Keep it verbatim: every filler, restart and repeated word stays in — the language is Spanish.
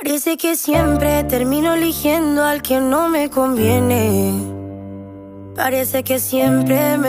Parece que siempre termino eligiendo al que no me conviene. Parece que siempre me